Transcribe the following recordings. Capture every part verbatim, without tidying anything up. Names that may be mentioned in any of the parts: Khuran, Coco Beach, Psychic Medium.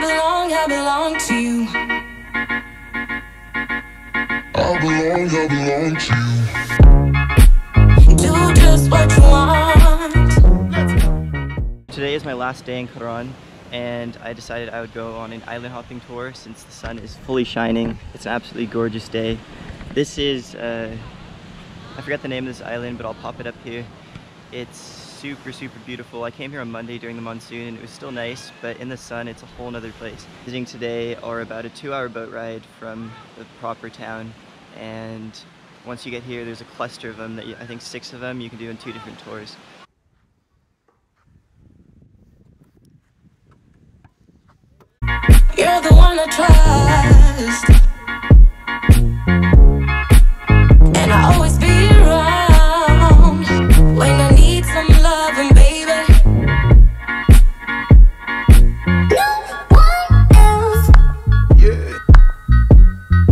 belong, I belong to you. I belong, I belong to you. Do just what you want. Today is my last day in Khuran, and I decided I would go on an island hopping tour since the sun is fully shining. It's an absolutely gorgeous day. This is, uh, I forgot the name of this island, but I'll pop it up here. It's super, super beautiful. I came here on Monday during the monsoon and it was still nice, but in the sun, it's a whole nother place. Visiting today are about a two hour boat ride from the proper town. And once you get here, there's a cluster of them that you, I think six of them you can do in two different tours. You're the one I trust. And I always be around when I need some loving, baby. No one else. Yeah.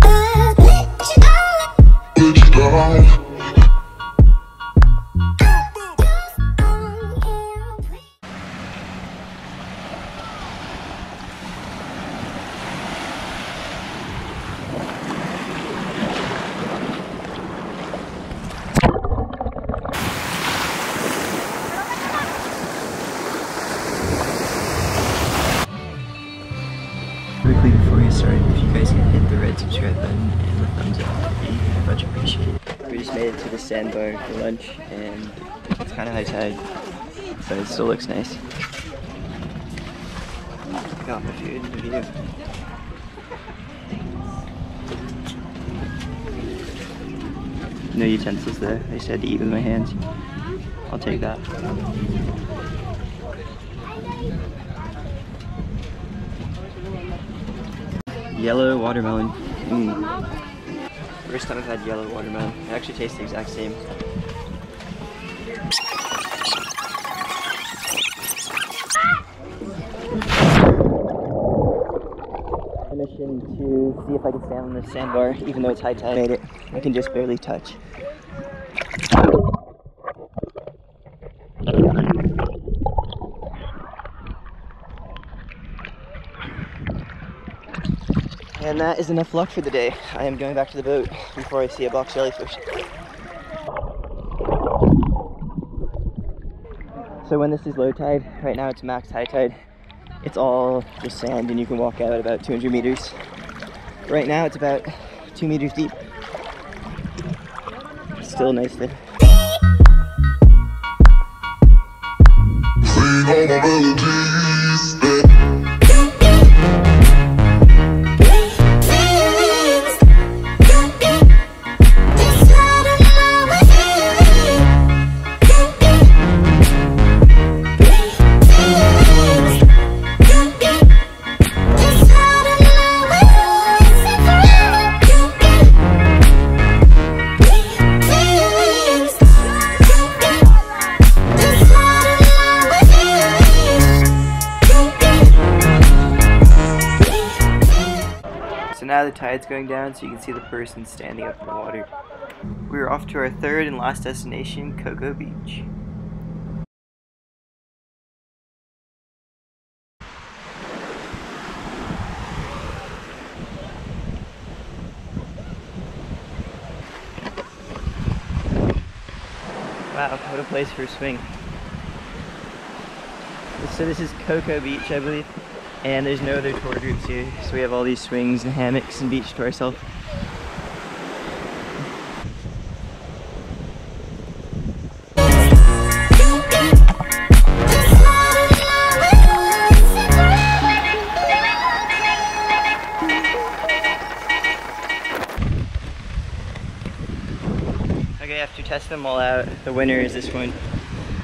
But let you down. Let you down. Quickly before you start, if you guys can hit the red subscribe button and the thumbs up, it'd be much appreciated. We just made it to the sandbar for lunch, and it's kind of high tide, but it still looks nice. Got my food in the video. No utensils there. I just had to eat with my hands. I'll take that. Yellow watermelon. Mm. First time I've had yellow watermelon. It actually tastes the exact same. Permission to see if I can stand on this sandbar, even though it's high tide. I made it. I can just barely touch. And that is enough luck for the day. I am going back to the boat before I see a box jellyfish. So when this is low tide, right now it's max high tide. It's all just sand and you can walk out at about two hundred meters. Right now it's about two meters deep. Still nice though. Sing all my melodies. Now the tide's going down, so you can see the person standing up in the water. We're off to our third and last destination, Coco Beach. Wow, what a place for a swing. So this is Coco Beach, I believe. And there's no other tour groups here, so we have all these swings and hammocks and beach to ourselves. Okay, after testing them all out, the winner is this one.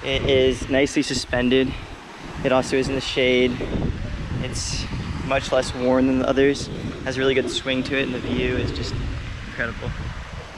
It is nicely suspended. It also is in the shade. It's much less worn than the others, has a really good swing to it, and the view is just incredible.